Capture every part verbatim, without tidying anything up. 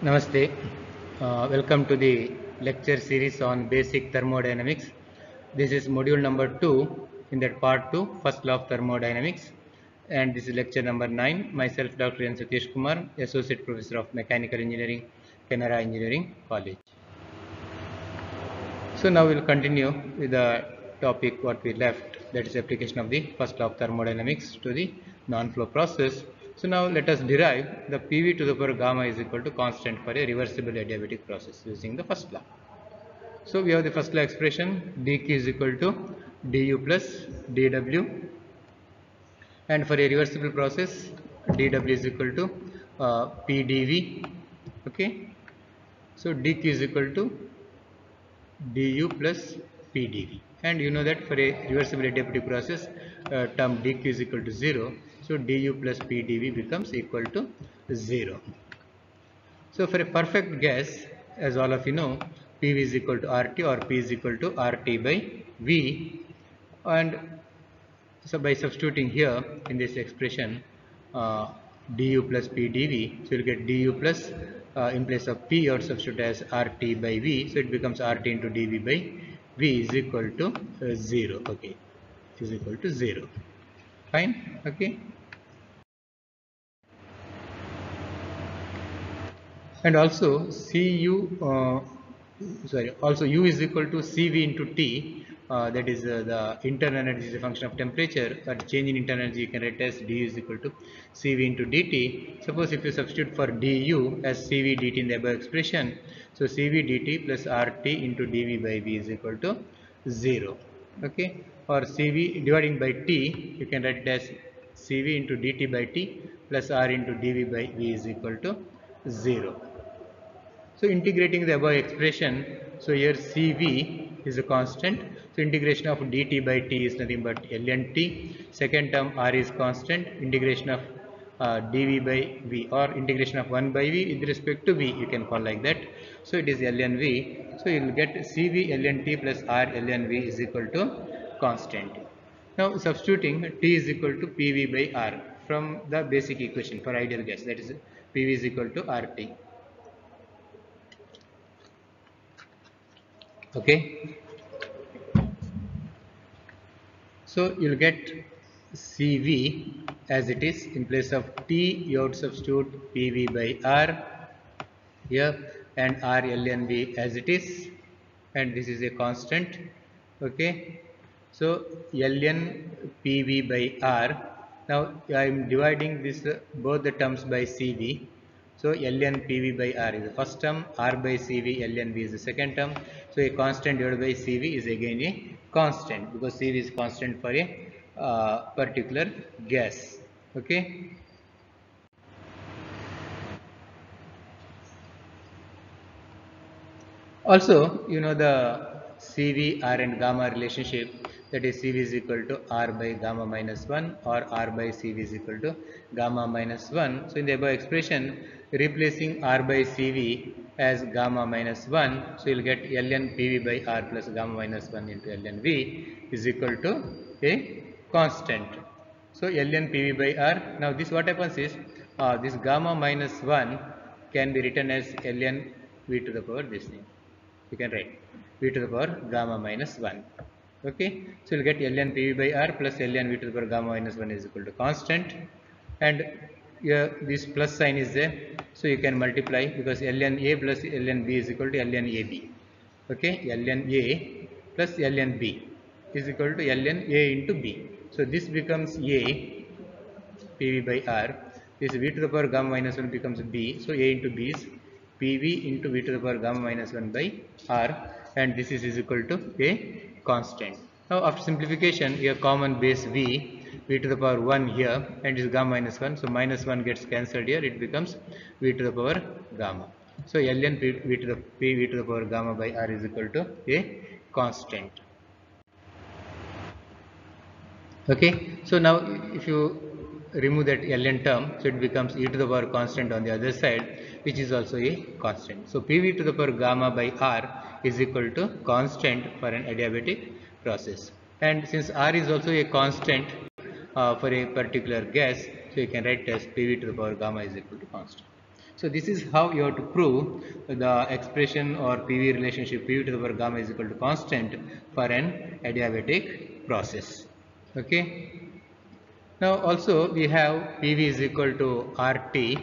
Namaste. Uh, welcome to the lecture series on basic thermodynamics. This is module number two in that part two, first law of thermodynamics, and this is lecture number nine. Myself, Doctor N Satheesh Kumar, Associate Professor of Mechanical Engineering, Canara Engineering College. So now we will continue with the topic what we left, that is application of the first law of thermodynamics to the non-flow process. So now let us derive the P V to the power gamma is equal to constant for a reversible adiabatic process using the first law. So we have the first law expression, dq is equal to du plus dw, and for a reversible process dw is equal to uh, pdv. Okay, so dq is equal to du plus pdv, and you know that for a reversible adiabatic process uh, term dq is equal to zero. So du plus pdv becomes equal to zero. So for a perfect gas, as all of you know, P V is equal to R T, or P is equal to R T by V. And so by substituting here in this expression uh, du plus pdv, so you will get du plus uh, in place of P or substitute as R T by V. So it becomes R T into dV by V is equal to uh, zero. Okay, is equal to zero. Fine. Okay. And also Cu, uh, sorry, also U is equal to C V into T, uh, that is uh, the internal energy is a function of temperature, or change in internal energy you can write as D U is equal to C V into D T. Suppose if you substitute for D U as C V D T in the above expression, so C V D T plus R T into D V by V is equal to zero. Okay, or C V dividing by T, you can write it as C V into D T by T plus R into D V by V is equal to zero. So integrating the above expression, so here C V is a constant, so integration of D T by T is nothing but ln T. Second term R is constant, integration of uh, D V by V, or integration of one by V with respect to V, you can call like that. So it is ln V, so you will get C V ln T plus R ln V is equal to constant. Now substituting T is equal to P V by R from the basic equation for ideal gas, that is P V is equal to R T. Okay. So you will get C V as it is, in place of T you would substitute P V by R here, and R ln V as it is, and this is a constant. Okay. So ln P V by R, now I am dividing this uh, both the terms by C V, so ln P V by R is the first term, R by C V ln V is the second term, so a constant divided by C V is again a constant, because C V is constant for a uh, particular gas. Okay. Also you know the C V R and gamma relationship, that is C V is equal to R by gamma minus one, or R by C V is equal to gamma minus one. So in the above expression, replacing R by C V as gamma minus one, so you will get ln P V by R plus gamma minus one into ln V is equal to a constant. So ln P V by R, now this what happens is, uh, this gamma minus one can be written as ln V to the power this thing, you can write V to the power gamma minus one. Okay, so you'll get ln P V by R plus ln V to the power gamma minus one is equal to constant, and uh, this plus sign is there, so you can multiply, because ln A plus ln B is equal to ln A B. Okay, ln A plus ln B is equal to ln A into B. So this becomes A P V by R, this V to the power gamma minus one becomes B, so A into B is P V into V to the power gamma minus one by R, and this is, is equal to A constant. Now after simplification we have common base v, v to the power one here, and is gamma minus one, so minus one gets cancelled here, it becomes v to the power gamma. So ln p, v to the p v to the power gamma by R is equal to a constant. Okay, so now if you remove that ln term, so it becomes e to the power constant on the other side, which is also a constant. So P V to the power gamma by R is equal to constant for an adiabatic process. And since R is also a constant uh, for a particular gas, so you can write as P V to the power gamma is equal to constant. So this is how you have to prove the expression or P V relationship P V to the power gamma is equal to constant for an adiabatic process. Okay. Now also we have P V is equal to R T.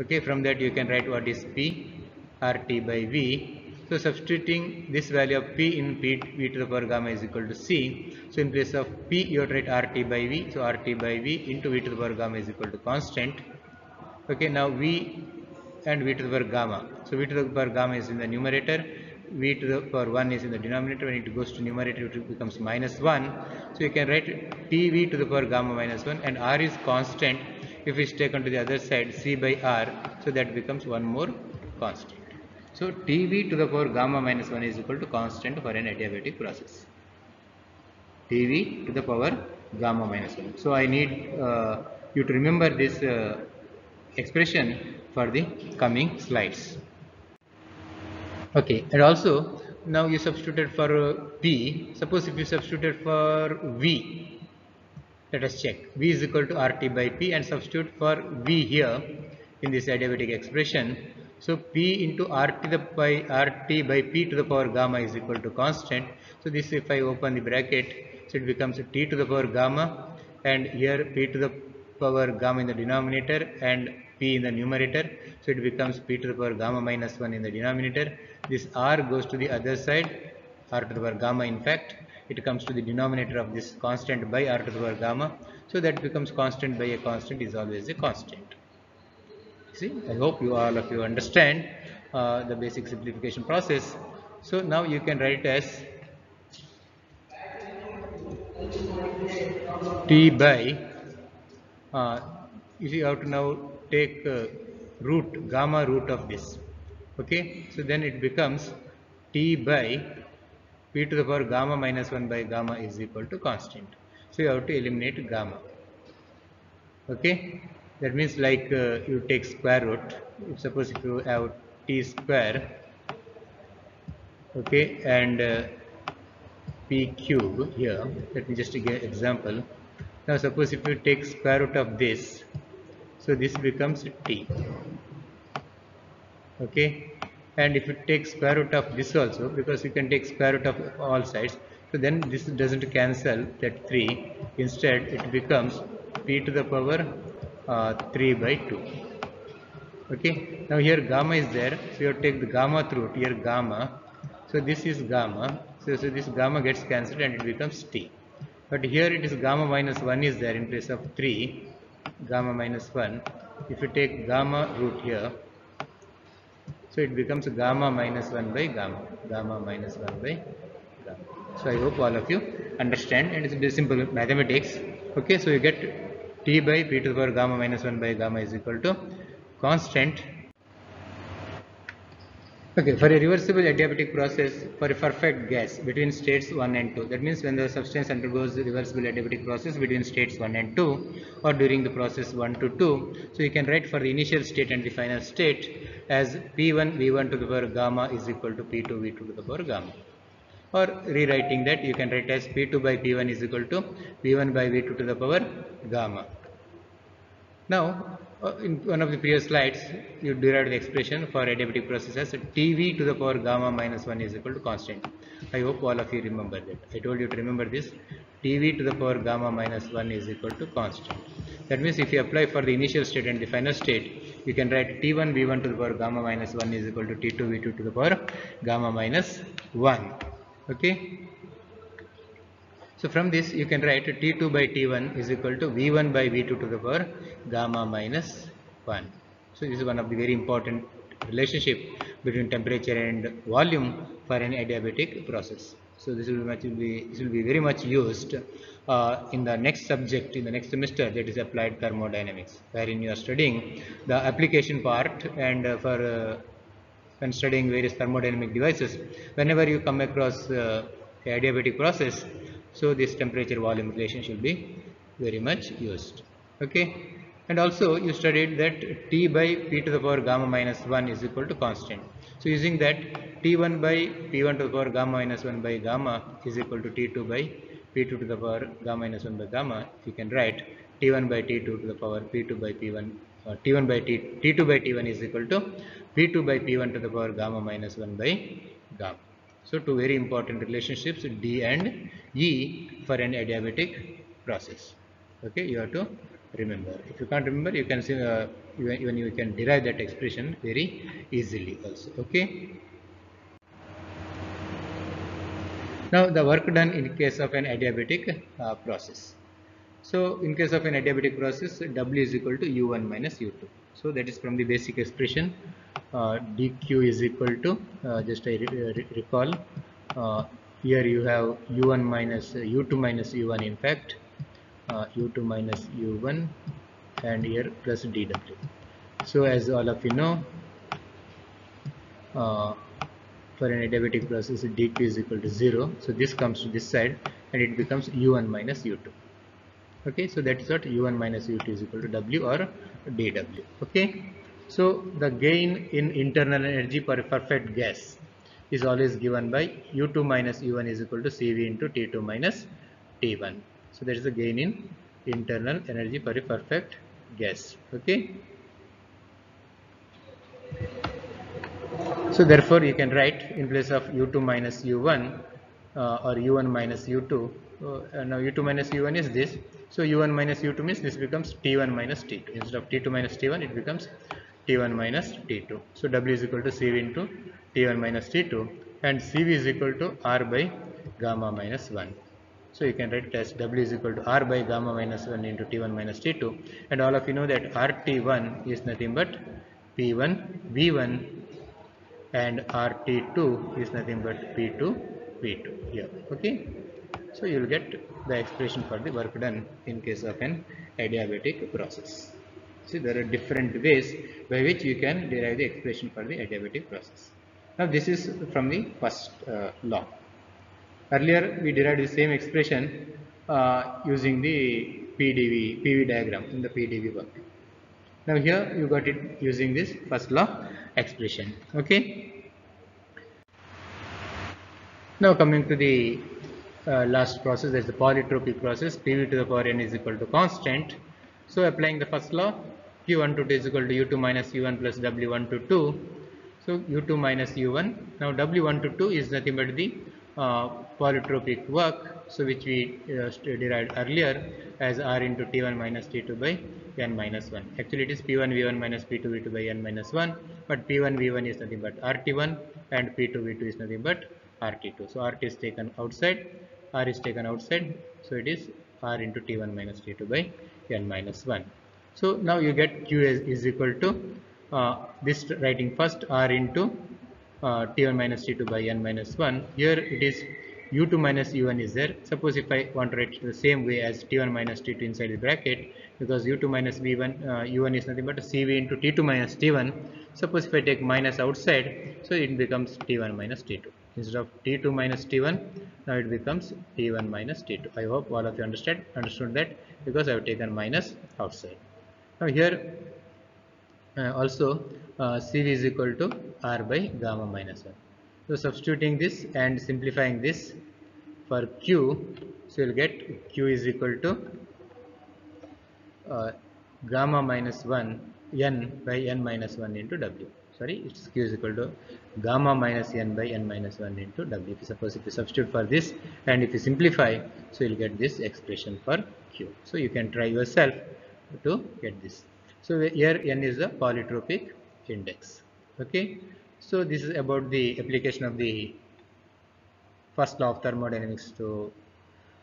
Okay, from that you can write what is P, R T by V. So substituting this value of P in P, V to the power gamma is equal to C. So in place of P you have to write R T by V. So R T by V into V to the power gamma is equal to constant. Okay, now V and V to the power gamma. So V to the power gamma is in the numerator. V to the power one is in the denominator. When it goes to numerator it becomes minus one, so you can write P V to the power gamma minus one, and R is constant. If it's taken to the other side, C by R, so that becomes one more constant. So T V to the power gamma minus one is equal to constant for an adiabatic process. T V to the power gamma minus one. So I need uh, you to remember this uh, expression for the coming slides. Okay, and also now you substituted for uh, P. Suppose if you substituted for V, let us check. V is equal to R T by P, and substitute for V here in this adiabatic expression. So P into RT the by RT by P to the power gamma is equal to constant. So this, if I open the bracket, so it becomes T to the power gamma, and here P to the power gamma in the denominator and P in the numerator, so it becomes P to the power gamma minus one in the denominator. This R goes to the other side, R to the power gamma, in fact it comes to the denominator of this constant by R to the power gamma, so that becomes constant by a constant is always a constant. See, I hope you all of you understand uh, the basic simplification process. So now you can write as T by uh, if you have to now take uh, root, gamma root of this. Okay, so then it becomes T by P to the power gamma minus one by gamma is equal to constant. So you have to eliminate gamma. Okay, that means like uh, you take square root. If suppose if you have T square, okay, and uh, P cube here. Let me just give an example. Now suppose if you take square root of this, so this becomes T. Okay, and if you take square root of this also, because you can take square root of all sides, so then this doesn't cancel that three. Instead it becomes P to the power uh, three by two. Okay, now here gamma is there, so you take the gamma root. Here gamma, so this is gamma, so, so this gamma gets cancelled and it becomes T. But here it is gamma minus one is there in place of three. Gamma minus one, if you take gamma root here, so it becomes gamma minus one by gamma, gamma minus one by gamma. So I hope all of you understand, and it's very simple mathematics. Okay, so you get T by P to the power gamma minus one by gamma is equal to constant. Okay, for a reversible adiabatic process for a perfect gas between states one and two, that means when the substance undergoes the reversible adiabatic process between states one and two or during the process one to two, so you can write for the initial state and the final state as P one V one to the power gamma is equal to P two V two to the power gamma, or rewriting that you can write as P two by P one is equal to V one by V two to the power gamma. Now in one of the previous slides you derived the expression for adiabatic processes. T V to the power gamma minus one is equal to constant. I hope all of you remember that. I told you to remember this. T V to the power gamma minus one is equal to constant. That means if you apply for the initial state and the final state, you can write T one V one to the power gamma minus one is equal to T two V two to the power gamma minus one. Okay. So from this you can write T two by T one is equal to V one by V two to the power gamma minus one. So this is one of the very important relationship between temperature and volume for an adiabatic process. So this will, much be, this will be very much used uh, in the next subject, in the next semester, that is applied thermodynamics, wherein you are studying the application part, and uh, for uh, when studying various thermodynamic devices, whenever you come across uh, adiabatic process, so this temperature volume relation should be very much used. Okay, and also you studied that T by P to the power gamma minus one is equal to constant. So using that, T one by P one to the power gamma minus one by gamma is equal to T two by P two to the power gamma minus one by gamma. You can write T one by T two to the power P two by P one, or T one by T, T two by T one is equal to P two by P one to the power gamma minus one by gamma. So two very important relationships, D and E, for an adiabatic process. Okay, you have to remember. If you can't remember, you can see, uh, even, even you can derive that expression very easily also. Okay. Now the work done in case of an adiabatic uh, process. So in case of an adiabatic process, W is equal to U one minus U two. So that is from the basic expression. Uh, D Q is equal to, uh, just I re re recall, uh, here you have U one minus uh, U two minus U one, in fact, uh, U two minus U one, and here plus D W. So as all of you know, uh, for an adiabatic process, D Q is equal to zero. So this comes to this side and it becomes U one minus U two. Okay, so that is what U one minus U two is equal to W or D W. Okay. So the gain in internal energy per perfect gas is always given by U two minus U one is equal to C V into T two minus T one. So that is the gain in internal energy per perfect gas. Okay. So therefore you can write in place of U two minus U one uh, or U one minus U two. Uh, now U two minus U one is this. So U one minus U two means this becomes T one minus T two. Instead of T two minus T one, it becomes T one minus T two. So W is equal to C V into T one minus T two, and C V is equal to R by gamma minus one. So you can write it as W is equal to R by gamma minus one into T one minus T two, and all of you know that R T one is nothing but P one V one, and R T two is nothing but P two V two here. Okay. So you will get the expression for the work done in case of an adiabatic process. See, there are different ways by which you can derive the expression for the adiabatic process. Now this is from the first uh, law. Earlier we derived the same expression uh, using the P D V, P V diagram in the P D V work. Now here you got it using this first law expression. Okay. Now coming to the Uh, last process, that is the polytropic process. P V to the power n is equal to constant. So applying the first law, Q one two two is equal to U two minus U one plus W one two two. So U two minus U one. Now W one two two is nothing but the uh, polytropic work, so which we uh, derived earlier as R into T one minus T two by n minus one. Actually it is P one V one minus P two V two by n minus one, but P one V one is nothing but R T one and P two V two is nothing but R T two. So R T is taken outside. R is taken outside, so it is R into T one minus T two by n minus one. So now you get Q is, is equal to uh, this writing first R into uh, T one minus T two by n minus one. Here it is U two minus U one is there. Suppose if I want to write it the same way as T one minus T two inside the bracket, because U two minus V one, uh, U one is nothing but a C V into T two minus T one. Suppose if I take minus outside, so it becomes T one minus T two. Instead of T two minus T one, now it becomes T one minus T two. I hope all of you understood understood that, because I have taken minus outside. Now here uh, also uh, C V is equal to R by gamma minus one. So substituting this and simplifying this for Q, so you will get Q is equal to uh, gamma minus one n by n minus one into W. Sorry, it's Q is equal to gamma minus n by n minus one into W. Suppose if you substitute for this and if you simplify, so you'll get this expression for Q. So you can try yourself to get this. So here n is the polytropic index. Okay. So this is about the application of the first law of thermodynamics to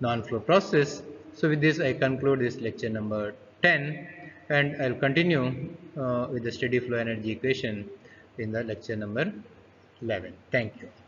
non-flow process. So with this I conclude this lecture number ten, and I'll continue uh, with the steady flow energy equation in the lecture number eleven. Thank you.